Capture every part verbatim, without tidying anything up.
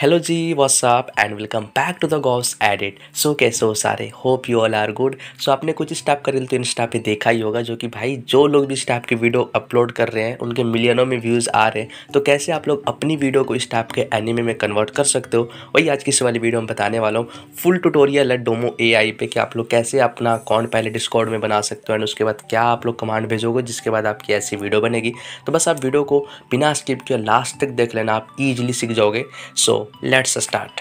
Hello जी what's up and welcome back to the Gauss edit. So कैसे हो सारे, hope you all are good. So आपने कुछ स्टाफ करेल तो इंस्टा पे देखा ही होगा, जो कि भाई जो लोग भी स्टाफ की वीडियो अपलोड कर रहे हैं उनके मिलियनों में व्यूज़ आ रहे हैं। तो कैसे आप लोग अपनी वीडियो को स्टाफ के एनिमे में कन्वर्ट कर सकते हो, वही आज की इस वाली वीडियो में बताने वाला हूँ। फुल ट्यूटोरियल है डोमो ए आई पे कि आप लोग कैसे अपना अकाउंट पहले डिस्कॉर्ड में बना सकते हो एंड उसके बाद क्या आप लोग कमांड भेजोगे जिसके बाद आपकी ऐसी वीडियो बनेगी। तो बस आप वीडियो को बिना स्किप किए लास्ट तक देख लेना, आप ईजिली सीख जाओगे। So let's start.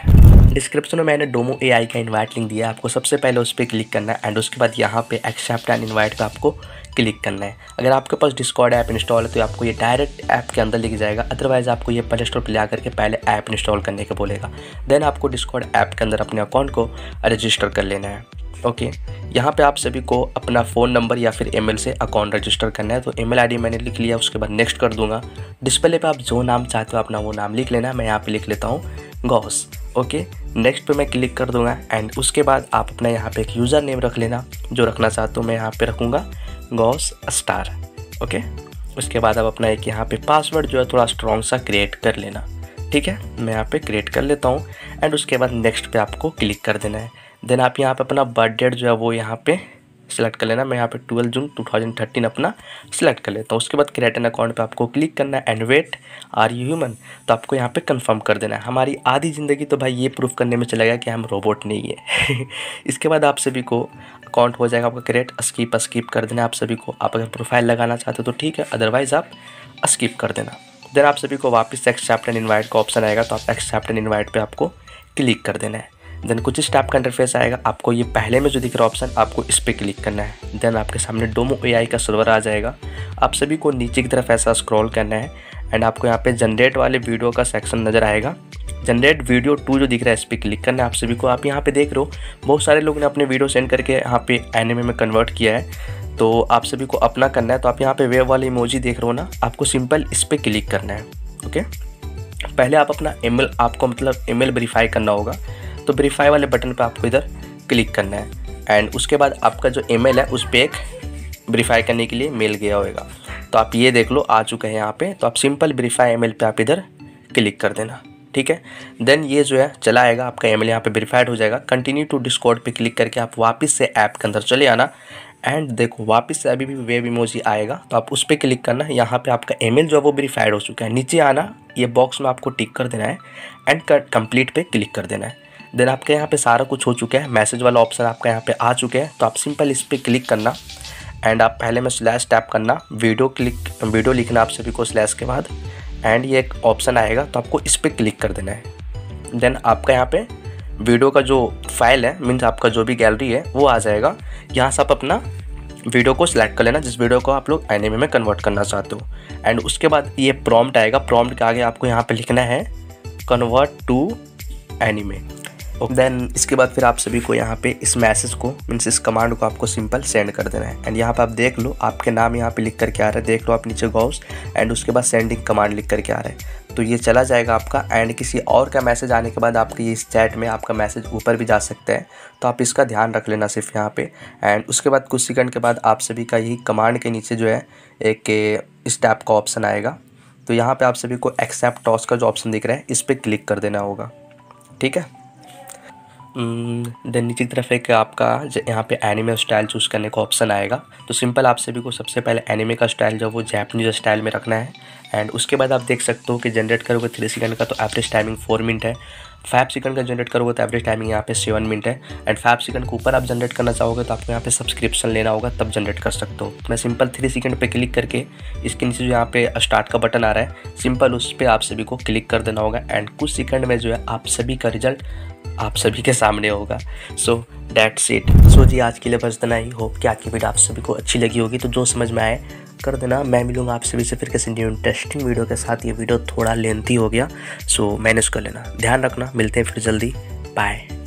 डिस्क्रिप्शन में मैंने डोमो एआई का इनवाइट लिंक दिया है, आपको सबसे पहले उस पर क्लिक करना है एंड उसके बाद यहाँ पे एक्सेप्ट एंड इनवाइट पे आपको क्लिक करना है। अगर आपके पास डिस्कॉर्ड ऐप इंस्टॉल है तो आपको ये डायरेक्ट ऐप के अंदर लेके जाएगा, अदरवाइज़ आपको ये प्ले स्टोर पर ला करके पहले ऐप इंस्टॉल करने के बोलेगा। देन आपको डिस्कॉर्ड ऐप के अंदर अपने अकाउंट को रजिस्टर कर लेना है। Okay okay. यहाँ पे आप सभी को अपना फ़ोन नंबर या फिर ईमेल से अकाउंट रजिस्टर करना है। तो ईमेल आईडी मैंने लिख लिया, उसके बाद नेक्स्ट कर दूंगा। डिस्प्ले पे आप जो नाम चाहते हो अपना वो नाम लिख लेना, मैं यहाँ पे लिख लेता हूँ गौस। ओके नेक्स्ट पे मैं क्लिक कर दूंगा एंड उसके बाद आप अपना यहाँ पे एक यूज़र नेम रख लेना जो रखना चाहते हो। मैं यहाँ पर रखूँगा गौस स्टार। ओके उसके बाद आप अपना एक यहाँ पर पासवर्ड जो है थोड़ा स्ट्रॉन्ग सा क्रिएट कर लेना, ठीक है। मैं यहाँ पर क्रिएट कर लेता हूँ एंड उसके बाद नेक्स्ट पर आपको क्लिक कर देना है। देन आप यहाँ पे अपना बर्थ डेट जो है वो यहाँ पे सिलेक्ट कर लेना। मैं यहाँ पे twelve June two thousand thirteen अपना सिलेक्ट कर लेता हूँ। उसके बाद क्रिएट एन अकाउंट पे आपको क्लिक करना है and wait are you human, तो आपको यहाँ पे कंफर्म कर देना है। हमारी आधी ज़िंदगी तो भाई ये प्रूफ करने में चला गया कि हम रोबोट नहीं है। इसके बाद आप सभी को अकाउंट हो जाएगा आपका क्रिएट। स्किप स्किप कर देना आप सभी को, आप अगर प्रोफाइल लगाना चाहते हो तो ठीक है, अदरवाइज़ आप स्किप कर देना। देन आप सभी को वापस एक्सेप्ट एंड इन्वाइट का ऑप्शन आएगा, तो आप एक्सेप्ट एंड इन्वाइट पर आपको क्लिक कर देना है। देन कुछ इस टाइप का इंटरफेस आएगा, आपको ये पहले में जो दिख रहा है ऑप्शन आपको इस पर क्लिक करना है। देन आपके सामने डोमो एआई का सर्वर आ जाएगा। आप सभी को नीचे की तरफ ऐसा स्क्रॉल करना है एंड आपको यहाँ पे जनरेट वाले वीडियो का सेक्शन नज़र आएगा। जनरेट वीडियो टू जो दिख रहा है इस पर क्लिक करना है आप सभी को। आप यहाँ पे देख रहे हो बहुत सारे लोग ने अपने वीडियो सेंड करके यहाँ पे एनिमे में कन्वर्ट किया है, तो आप सभी को अपना करना है। तो आप यहाँ पे वेव वाले इमोजी देख रहे हो ना, आपको सिंपल इस पर क्लिक करना है। ओके पहले आप अपना ईमेल, आपको मतलब ईमेल वेरीफाई करना होगा, तो वेरीफाई वाले बटन पे आपको इधर क्लिक करना है एंड उसके बाद आपका जो ईमेल है उस पर एक वेरीफाई करने के लिए मेल गया होगा। तो आप ये देख लो आ चुका है यहाँ पे, तो आप सिंपल वेरीफाई ईमेल पे आप इधर क्लिक कर देना, ठीक है। देन ये जो है चला आएगा, आपका ईमेल यहाँ पे वेरीफाइड हो जाएगा। कंटिन्यू टू डिस्कॉर्ड पे क्लिक करके आप वापस से ऐप के अंदर चले आना एंड देखो वापस से अभी भी वेब इमोजी आएगा, तो आप उस पर क्लिक करना। यहाँ पे आपका ईमेल जो है वो वेरीफाइड हो चुका है। नीचे आना, ये बॉक्स में आपको टिक कर देना है एंड कंप्लीट पे क्लिक कर देना है। देन आपके यहाँ पे सारा कुछ हो चुका है, मैसेज वाला ऑप्शन आपका यहाँ पे आ चुका है। तो आप सिंपल इस पर क्लिक करना एंड आप पहले में स्लैश टैप करना, वीडियो क्लिक वीडियो लिखना आप सभी को स्लैश के बाद एंड ये एक ऑप्शन आएगा, तो आपको इस पर क्लिक कर देना है। देन आपका यहाँ पे वीडियो का जो फाइल है मीन्स आपका जो भी गैलरी है वो आ जाएगा। यहाँ से आप अपना वीडियो को सिलेक्ट कर लेना जिस वीडियो को आप लोग एनिमे में कन्वर्ट करना चाहते हो एंड उसके बाद ये प्रॉम्प्ट आएगा। प्रॉम्प्ट के आगे आपको यहाँ पर लिखना है convert to anime. Then okay. इसके बाद फिर आप सभी को यहाँ पे इस मैसेज को मीन्स इस कमांड को आपको सिंपल सेंड कर देना है एंड यहाँ पे आप देख लो आपके नाम यहाँ पे लिख करके आ रहा है, देख लो आप नीचे गौस एंड उसके बाद सेंडिंग कमांड लिख करके आ रहा है। तो ये चला जाएगा आपका एंड किसी और का मैसेज आने के बाद आपके ये इस चैट में आपका मैसेज ऊपर भी जा सकता है, तो आप इसका ध्यान रख लेना सिर्फ यहाँ पर। एंड उसके बाद कुछ सेकंड के बाद आप सभी का यही कमांड के नीचे जो है एक इस टैप का ऑप्शन आएगा, तो यहाँ पर आप सभी को एक्सेप्ट टॉस का जो ऑप्शन दिख रहा है इस पर क्लिक कर देना होगा, ठीक है। देन नीचे की तरफ एक आपका यहाँ पे एनिमे स्टाइल चूज़ करने का ऑप्शन आएगा, तो सिंपल आप सभी को सबसे पहले एनिमे का स्टाइल जो वो जैपनीज स्टाइल में रखना है एंड उसके बाद आप देख सकते हो कि जनरेट करोगे थ्री सेकंड का तो एवरेज टाइमिंग फोर मिनट है, फाइव सेकंड का जनरेट करोगे तो एवरेज टाइमिंग यहाँ पे सेवन मिनट है एंड फाइव सेकंड के ऊपर आप जनरेट करना चाहोगे तो आपको यहाँ पे सब्सक्रिप्शन लेना होगा तब जनरेट कर सकते हो। मैं सिंपल थ्री सेकंड पे क्लिक करके इसके नीचे जो यहाँ पे स्टार्ट का बटन आ रहा है सिंपल उस पर आप सभी को क्लिक कर देना होगा एंड कुछ सेकंड में जो है आप सभी का रिजल्ट आप सभी के सामने होगा। So that's it. सो जी आज के लिए बस इतना ही। होप कि आज की वीडियो आप सभी को अच्छी लगी होगी, तो जो समझ में आए कर देना। मैं मिलूँगा आप सभी से फिर किसी न्यू इंटरेस्टिंग वीडियो के साथ। ये वीडियो थोड़ा लेंथी हो गया सो मैनेज कर लेना, ध्यान रखना। मिलते हैं फिर जल्दी, बाय।